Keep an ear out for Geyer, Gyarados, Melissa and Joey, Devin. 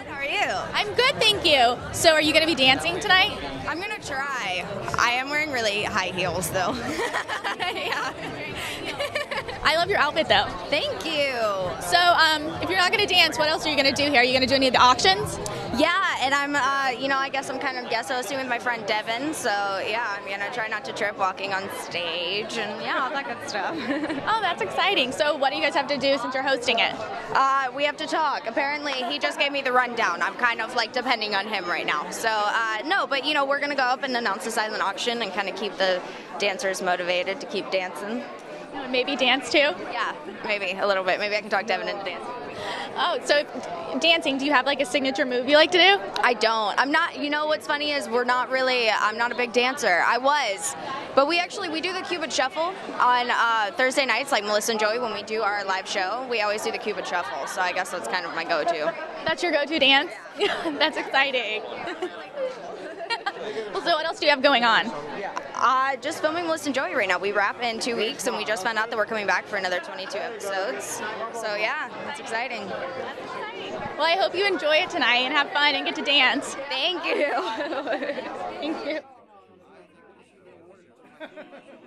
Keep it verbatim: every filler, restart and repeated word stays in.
How are you? I'm good, thank you. So are you going to be dancing tonight? I'm going to try. I am wearing really high heels, though. Yeah. I love your outfit, though. Thank you. So um, if you're not going to dance, what else are you going to do here? Are you going to do any of the auctions? Yeah, and I'm, uh, you know, I guess I'm kind of guest hosting with my friend Devin, so yeah, I'm gonna try not to trip walking on stage and yeah, all that good stuff. Oh, that's exciting. So what do you guys have to do since you're hosting it? Uh, we have to talk. Apparently, he just gave me the rundown. I'm kind of like depending on him right now. So uh, no, but you know, we're gonna go up and announce the silent auction and kind of keep the dancers motivated to keep dancing. Maybe dance too? Yeah, maybe a little bit. Maybe I can talk Devin into dancing. Oh, so dancing, do you have like a signature move you like to do? I don't. I'm not, you know what's funny is we're not really, I'm not a big dancer. I was, but we actually, we do the Cupid Shuffle on uh, Thursday nights, like Melissa and Joey, when we do our live show, we always do the Cupid Shuffle, so I guess that's kind of my go-to. That's your go-to dance? Yeah. That's exciting. Well, so what else do you have going on? Uh, just filming Melissa and Joey right now. We wrap in two weeks, and we just found out that we're coming back for another twenty-two episodes. So yeah, that's exciting. That's exciting. Well, I hope you enjoy it tonight and have fun and get to dance. Thank you. Thank you.